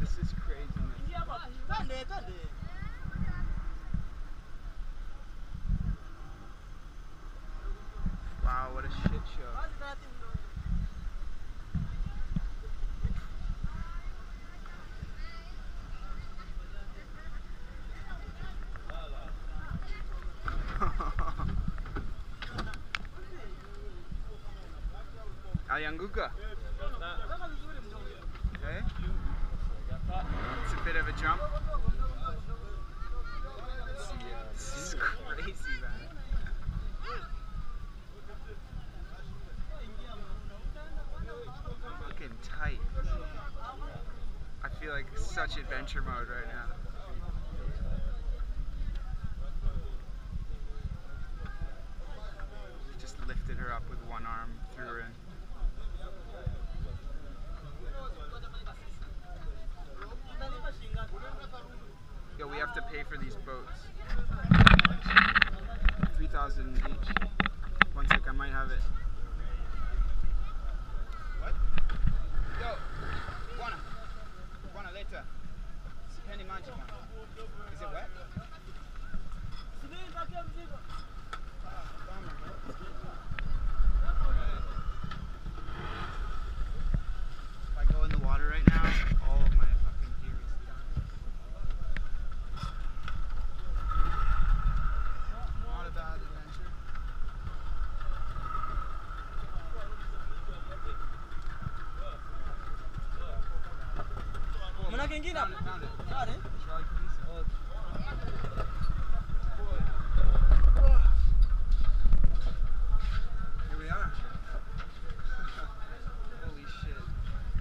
This is crazy. Wow, what a shit show. Ayanguka. Okay. It's a bit of a jump. This is crazy, man. Fucking tight. I feel like such adventure mode right now. Just lifted her up with one arm, threw her in. Yo, we have to pay for these boats. 3,000 each. One sec, I might have it. What? Yo, Buona later. Penny magic. Is it wet? If I go in the water right now, all of my I can get up. Got it.